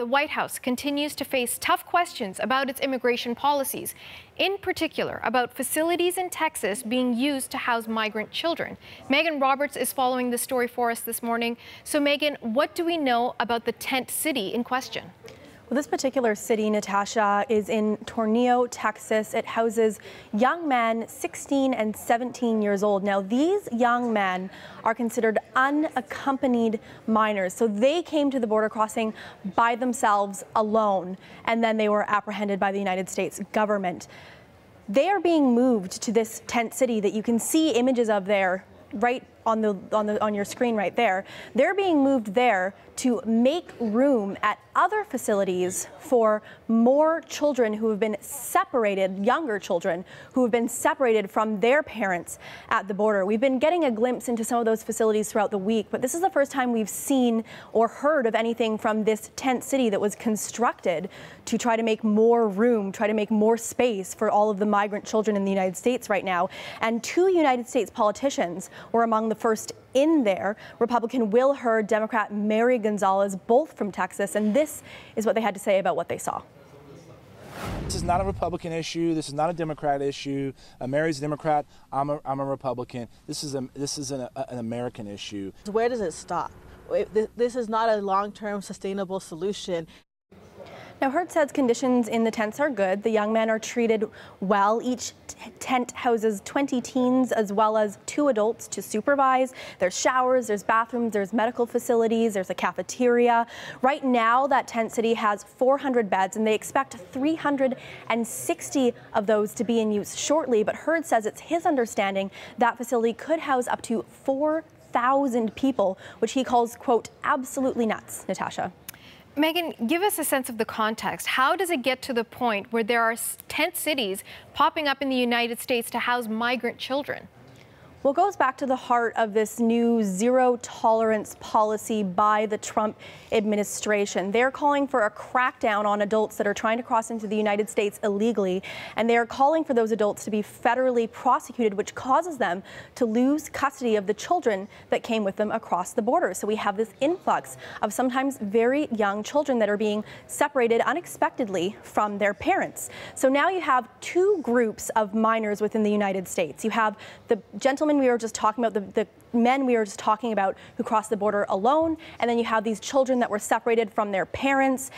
The White House continues to face tough questions about its immigration policies, in particular about facilities in Texas being used to house migrant children. Megan Roberts is following the story for us this morning. So, Megan, what do we know about the tent city in question? Well, this particular city, Natasha, is in Tornillo, Texas. It houses young men 16 and 17 years old. Now, these young men are considered unaccompanied minors. So they came to the border crossing by themselves alone, and then they were apprehended by the United States government. They are being moved to this tent city that you can see images of there right on your screen right there. They're being moved there to make room at other facilities for more children who have been separated, younger children who have been separated from their parents at the border. We've been getting a glimpse into some of those facilities throughout the week, but this is the first time we've seen or heard of anything from this tent city that was constructed to try to make more room, try to make more space for all of the migrant children in the United States right now. And two United States politicians were among the first in there, Republican Will Hurd, Democrat Mary Gonzalez, both from Texas, and this is what they had to say about what they saw. This is not a Republican issue. This is not a Democrat issue. Mary's a Democrat. I'm a Republican. This is an American issue. Where does it stop? This is not a long-term sustainable solution. Now, Hurd says conditions in the tents are good. The young men are treated well. Each tent houses 20 teens as well as 2 adults to supervise. There's showers, there's bathrooms, there's medical facilities, there's a cafeteria. Right now, that tent city has 400 beds, and they expect 360 of those to be in use shortly. But Hurd says it's his understanding that facility could house up to 4,000 people, which he calls, quote, absolutely nuts, Natasha. Megan, give us a sense of the context. How does it get to the point where there are tent cities popping up in the United States to house migrant children? Well, it goes back to the heart of this new zero-tolerance policy by the Trump administration. They're calling for a crackdown on adults that are trying to cross into the United States illegally, and they are calling for those adults to be federally prosecuted, which causes them to lose custody of the children that came with them across the border. So we have this influx of sometimes very young children that are being separated unexpectedly from their parents. So now you have two groups of minors within the United States. You have the gentleman we were just talking about, the men we were just talking about who crossed the border alone, and then you have these children that were separated from their parents.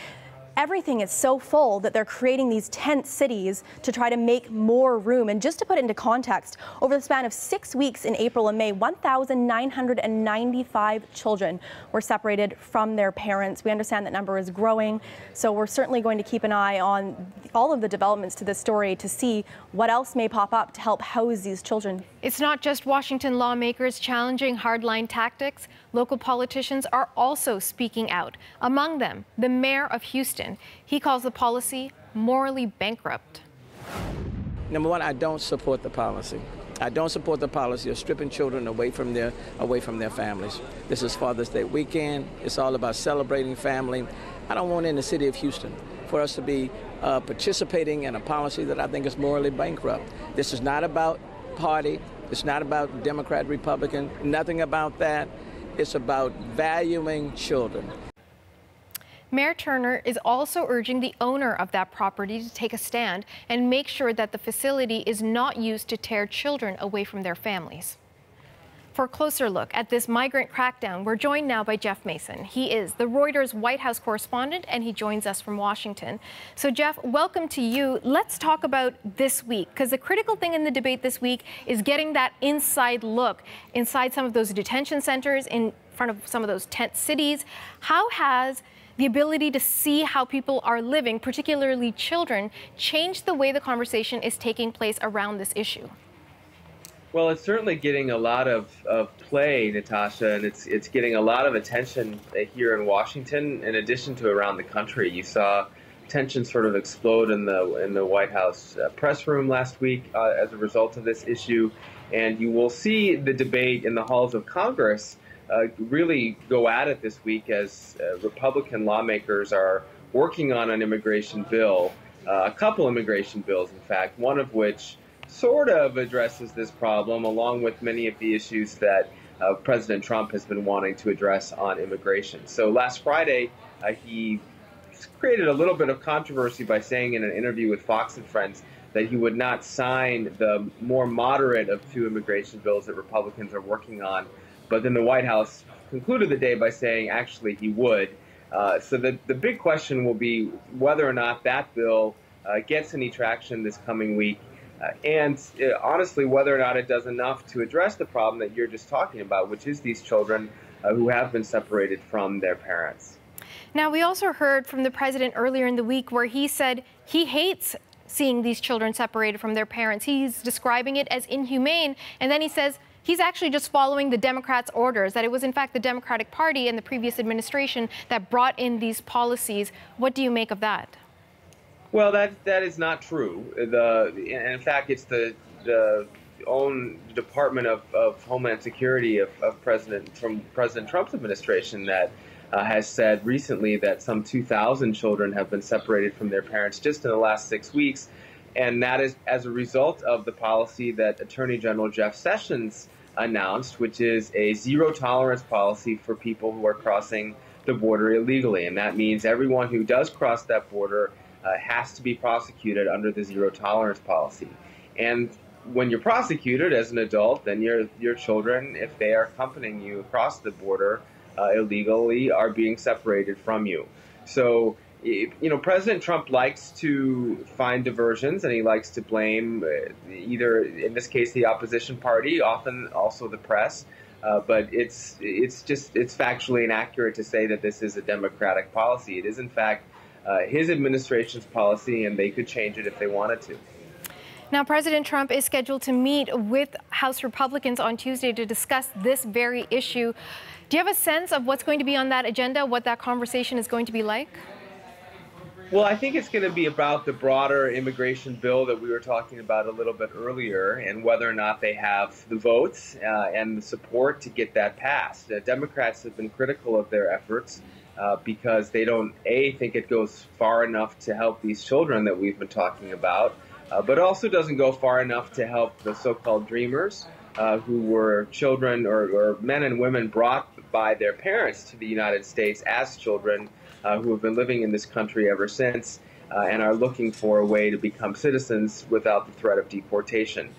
Everything is so full that they're creating these tent cities to try to make more room. And just to put into context, over the span of 6 weeks in April and May, 1,995 children were separated from their parents. We understand that number is growing, so we're certainly going to keep an eye on all of the developments to this story to see what else may pop up to help house these children. It's not just Washington lawmakers challenging hardline tactics. Local politicians are also speaking out. Among them, the mayor of Houston. He calls the policy morally bankrupt. Number one, I don't support the policy. I don't support the policy of stripping children away from their families. This is Father's Day weekend. It's all about celebrating family. I don't want in the city of Houston for us to be participating in a policy that I think is morally bankrupt. This is not about party. It's not about Democrat, Republican, nothing about that. It's about valuing children. Mayor Turner is also urging the owner of that property to take a stand and make sure that the facility is not used to tear children away from their families. For a closer look at this migrant crackdown, we're joined now by Jeff Mason. He is the Reuters White House correspondent, and he joins us from Washington. So, Jeff, welcome to you. Let's talk about this week, because the critical thing in the debate this week is getting that inside look inside some of those detention centers, in front of some of those tent cities. How has the ability to see how people are living, particularly children, changed the way the conversation is taking place around this issue? Well, it's certainly getting a lot of play, Natasha, and it's getting a lot of attention here in Washington, in addition to around the country. You saw tension sort of explode in the White House press room last week as a result of this issue, and you will see the debate in the halls of Congress really go at it this week as Republican lawmakers are working on an immigration bill, a couple immigration bills, in fact, one of which sort of addresses this problem, along with many of the issues that President Trump has been wanting to address on immigration. So last Friday, he created a little bit of controversy by saying in an interview with Fox and Friends that he would not sign the more moderate of two immigration bills that Republicans are working on. But then the White House concluded the day by saying actually he would. So the big question will be whether or not that bill gets any traction this coming week. And honestly, whether or not it does enough to address the problem that you're just talking about, which is these children who have been separated from their parents. Now, we also heard from the president earlier in the week where he said he hates seeing these children separated from their parents. He's describing it as inhumane. And then he says he's actually just following the Democrats' orders, that it was, in fact, the Democratic Party and the previous administration that brought in these policies. What do you make of that? Well, that is not true. And in fact, it's the own Department of Homeland Security of President Trump's administration that has said recently that some 2,000 children have been separated from their parents just in the last 6 weeks. And that is as a result of the policy that Attorney General Jeff Sessions announced, which is a zero-tolerance policy for people who are crossing the border illegally. And that means everyone who does cross that border has to be prosecuted under the zero-tolerance policy. And when you're prosecuted as an adult, then your children, if they are accompanying you across the border illegally, are being separated from you. So, you know, President Trump likes to find diversions, and he likes to blame either, in this case, the opposition party, often also the press. But it's factually inaccurate to say that this is a Democratic policy. It is, in fact, his administration's policy, and they could change it if they wanted to. Now, President Trump is scheduled to meet with House Republicans on Tuesday to discuss this very issue. Do you have a sense of what's going to be on that agenda, what that conversation is going to be like? Well, I think it's going to be about the broader immigration bill that we were talking about a little bit earlier and whether or not they have the votes and the support to get that passed. The Democrats have been critical of their efforts. Because they don't, A, think it goes far enough to help these children that we've been talking about, but also doesn't go far enough to help the so-called Dreamers, who were children or men and women brought by their parents to the United States as children who have been living in this country ever since and are looking for a way to become citizens without the threat of deportation.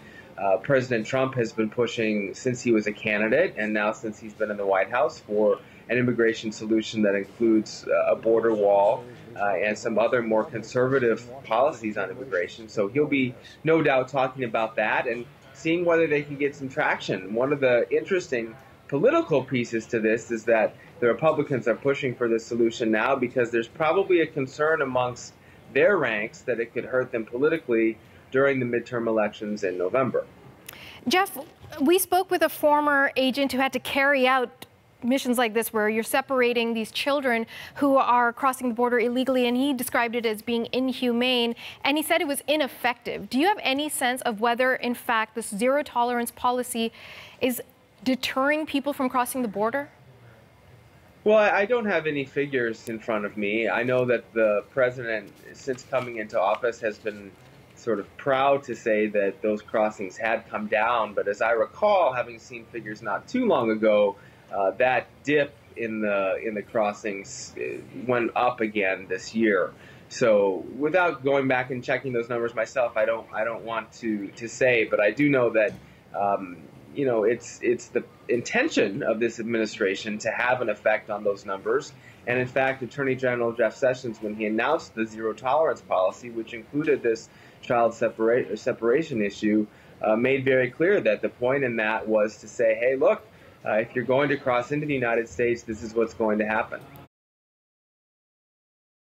President Trump has been pushing since he was a candidate and now since he's been in the White House for an immigration solution that includes a border wall and some other more conservative policies on immigration. So he'll be no doubt talking about that and seeing whether they can get some traction. One of the interesting political pieces to this is that the Republicans are pushing for this solution now because there's probably a concern amongst their ranks that it could hurt them politically during the midterm elections in November. Jeff, we spoke with a former agent who had to carry out missions like this where you're separating these children who are crossing the border illegally, and he described it as being inhumane, and he said it was ineffective. Do you have any sense of whether, in fact, this zero-tolerance policy is deterring people from crossing the border? Well, I don't have any figures in front of me. I know that the president, since coming into office, has been sort of proud to say that those crossings had come down, but as I recall, having seen figures not too long ago, that dip in the crossings went up again this year. So without going back and checking those numbers myself, I don't want to say, but I do know that you know, it's the intention of this administration to have an effect on those numbers. And in fact, Attorney General Jeff Sessions, when he announced the zero tolerance policy, which included this child separation issue, made very clear that the point in that was to say, hey, look, if you're going to cross into the United States, this is what's going to happen.